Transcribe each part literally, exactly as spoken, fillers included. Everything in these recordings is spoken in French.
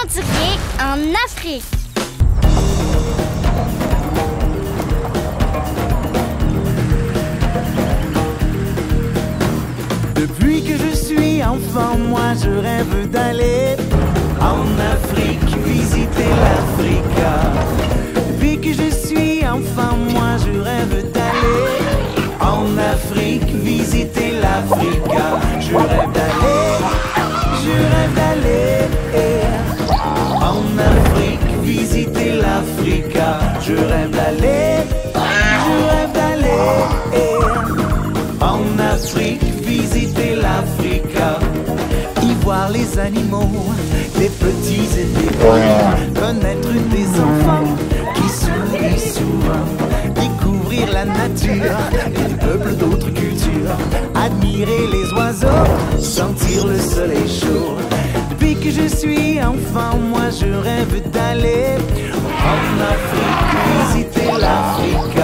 aventurier en Afrique. Depuis que je suis enfant, moi je rêve d'aller en Afrique, visiter l'Afrique. Depuis que je suis enfant, moi je rêve d'aller en Afrique, visiter l'Afrique. Je rêve d'aller, je rêve d'aller en Afrique, visiter l'Afrique. Je rêve d'aller, je rêve d'aller en Afrique, visiter l'Afrique. Y voir les animaux, des petits et des grands, connaître des enfants qui sourient souvent, découvrir la nature, les peuples d'autres cultures, admirer les oiseaux, sentir le soleil chaud. Depuis que je suis enfant, moi je rêve d'aller en Afrique, visiter l'Afrique.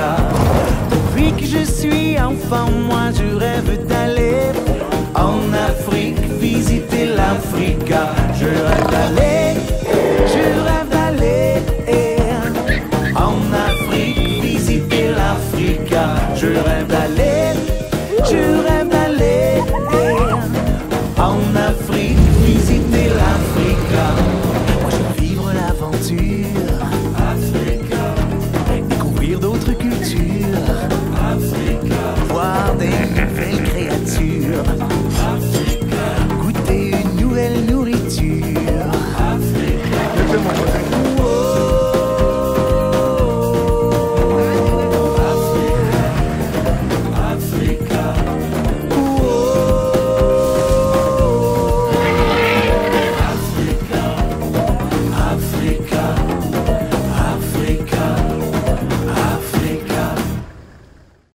Depuis que je suis enfant, moi je rêve d'aller en Afrique, visiter l'Afrique. Je rêve d'aller